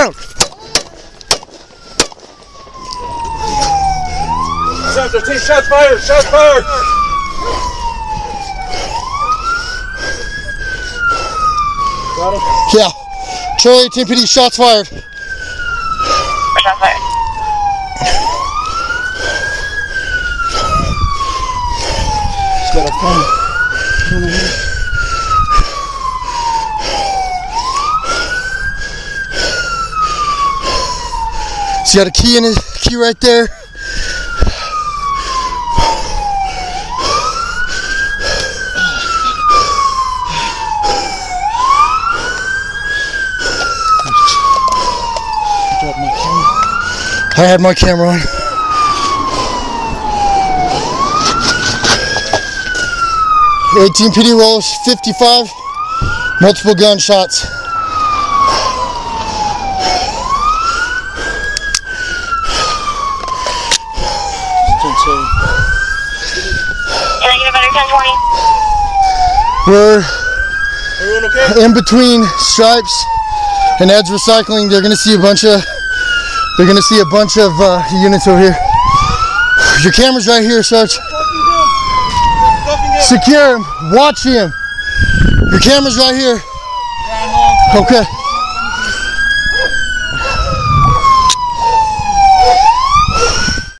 down. Central team, shots fired, shots fired. Got him. Yeah. Charlie, Team PD, shots fired. Shots fired. Just got a phone. He's got a key in his key right there. I had my camera on. The 18 PD rolls 55, multiple gunshots. We're in between Stripes and Ed's Recycling. They're gonna see a bunch of units over here. Your camera's right here, Sarge. Secure him. Watch him. Your camera's right here. Okay.